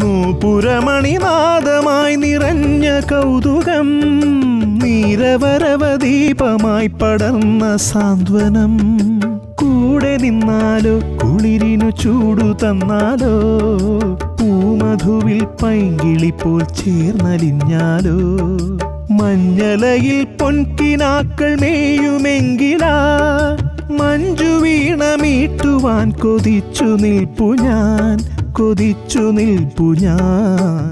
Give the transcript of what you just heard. നൂപുരമണിനാദമായി നിറഞ്ഞ കൗതുകം നീരവരവ ദീപമായി പടർന്ന സാന്ത്വനം കൂടെ നിന്നാലോ കുളിരിനു ചൂടു തന്നാലോ പൂമധുവിൽ പൈങ്കിളിപ്പോൾ ചേർന്നലിഞ്ഞാലോ മഞ്ഞലയിൽ പൊൻകിനാക്കൾ മേയുമെങ്കിലാ മഞ്ജുവീണ മീട്ടുവാൻ കൊതിച്ചു നിൽപ്പു ഞാൻ